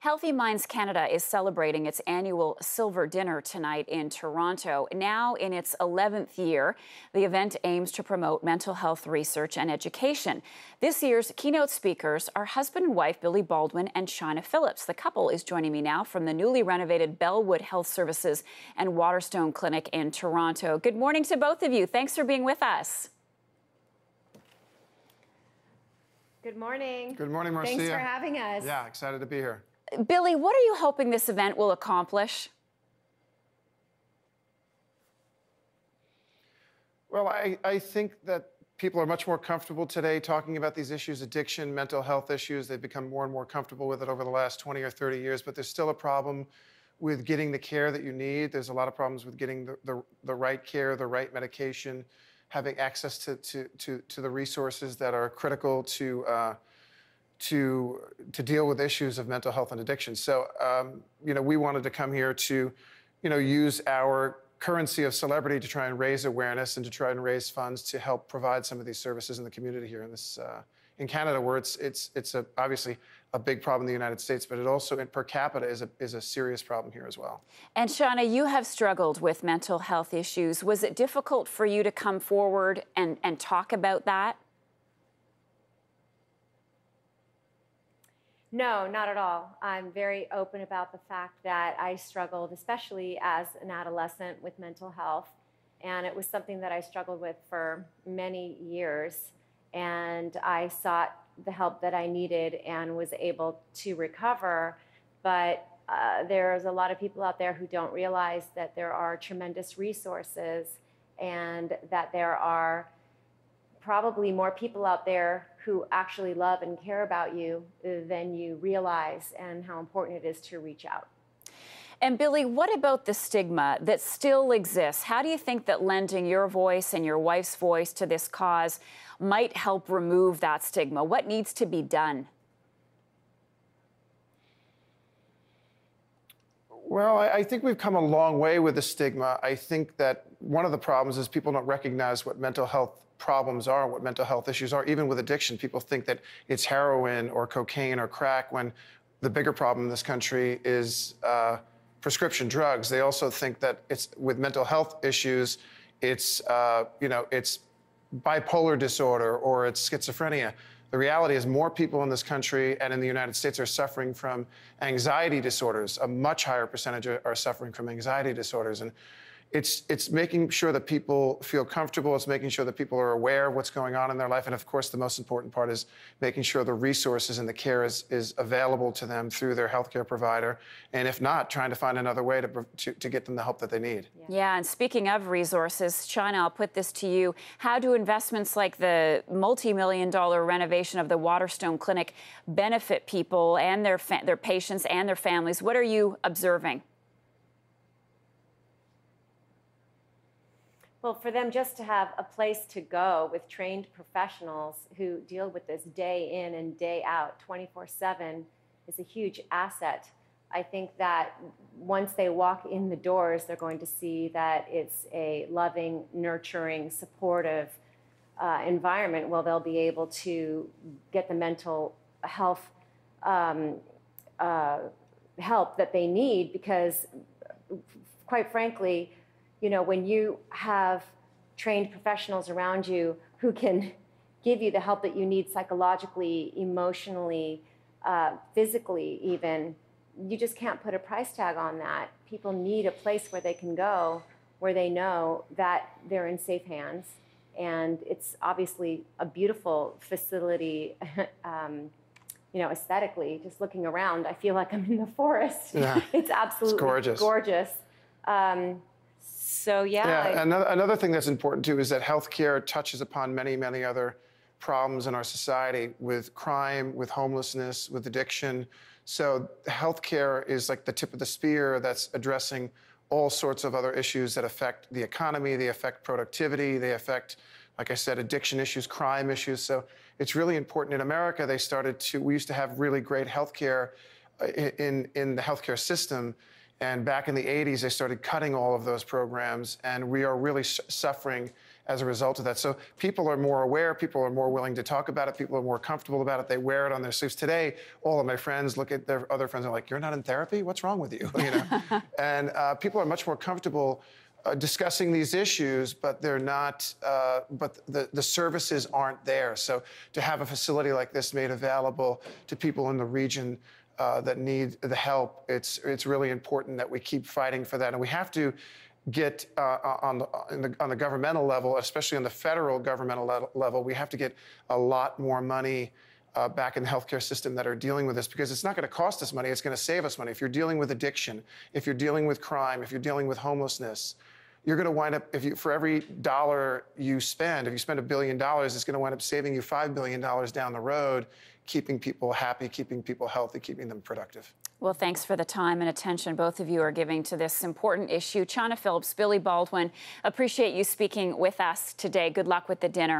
Healthy Minds Canada is celebrating its annual Silver Dinner tonight in Toronto. Now in its 11th year, the event aims to promote mental health research and education. This year's keynote speakers are husband and wife Billy Baldwin and Chynna Phillips. The couple is joining me now from the newly renovated Bellwood Health Services and Waterstone Clinic in Toronto. Good morning to both of you. Thanks for being with us. Good morning. Good morning, Marcia. Thanks for having us. Yeah, excited to be here. Billy, what are you hoping this event will accomplish? Well, I think that people are much more comfortable today talking about these issues, addiction, mental health issues. They've become more and more comfortable with it over the last 20 or 30 years, but there's still a problem with getting the care that you need. There's a lot of problems with getting the right care, the right medication, having access to the resources that are critical to deal with issues of mental health and addiction. So, you know, we wanted to come here to, use our currency of celebrity to try and raise awareness and to try and raise funds to help provide some of these services in the community here in this in Canada, where it's obviously a big problem in the United States, but it also per capita is a serious problem here as well. And Chynna, you have struggled with mental health issues. Was it difficult for you to come forward and talk about that? No, not at all. I'm very open about the fact that I struggled, especially as an adolescent, with mental health. And it was something that I struggled with for many years. And I sought the help that I needed and was able to recover. But there's a lot of people out there who don't realize that there are tremendous resources and that there are probably more people out there who actually love and care about you than you realize, and how important it is to reach out. And Billy, what about the stigma that still exists? How do you think that lending your voice and your wife's voice to this cause might help remove that stigma? What needs to be done? Well, I think we've come a long way with the stigma. I think that one of the problems is people don't recognize what mental health problems are, what mental health issues are. Even with addiction, people think that it's heroin or cocaine or crack, when the bigger problem in this country is prescription drugs. They also think that it's with mental health issues, it's it's bipolar disorder or it's schizophrenia. The reality is more people in this country and in the United States are suffering from anxiety disorders. A much higher percentage are suffering from anxiety disorders, and it's making sure that people feel comfortable. It's making sure that people are aware of what's going on in their life. And of course, the most important part is making sure the resources and the care is available to them through their healthcare provider. And if not, trying to find another way to get them the help that they need. Yeah, and speaking of resources, Chynna, I'll put this to you. How do investments like the multi-million-dollar renovation of the Waterstone Clinic benefit people and their patients and their families? What are you observing? Well, for them just to have a place to go with trained professionals who deal with this day in and day out, 24/7, is a huge asset. I think that once they walk in the doors, they're going to see that it's a loving, nurturing, supportive environment where they'll be able to get the mental health help that they need. Because, quite frankly, when you have trained professionals around you who can give you the help that you need psychologically, emotionally, physically even, you just can't put a price tag on that. People need a place where they can go, where they know that they're in safe hands. And it's obviously a beautiful facility, aesthetically. Just looking around, I feel like I'm in the forest. Yeah. It's absolutely gorgeous. So, yeah. Another thing that's important, too, is that healthcare touches upon many, many other problems in our society, with crime, with homelessness, with addiction. So healthcare is like the tip of the spear that's addressing all sorts of other issues that affect the economy, they affect productivity, they affect, like I said, addiction issues, crime issues. So it's really important. In America, we used to have really great healthcare in the healthcare system. And back in the 80s, they started cutting all of those programs, and we are really suffering as a result of that. So people are more aware, people are more willing to talk about it, people are more comfortable about it, they wear it on their sleeves. Today, all of my friends look at their other friends and are like, you're not in therapy? What's wrong with you? You know? And people are much more comfortable discussing these issues, but they're not, but the services aren't there. So to have a facility like this made available to people in the region that need the help, it's really important that we keep fighting for that. And we have to get on the governmental level, especially on the federal governmental level, we have to get a lot more money back in the healthcare system that are dealing with this, because it's not going to cost us money, it's going to save us money. If you're dealing with addiction, if you're dealing with crime, if you're dealing with homelessness, you're going to wind up, for every dollar you spend, if you spend $1 billion, it's going to wind up saving you $5 billion down the road, keeping people happy, keeping people healthy, keeping them productive. Well, thanks for the time and attention both of you are giving to this important issue. Chynna Phillips, Billy Baldwin, appreciate you speaking with us today. Good luck with the dinner.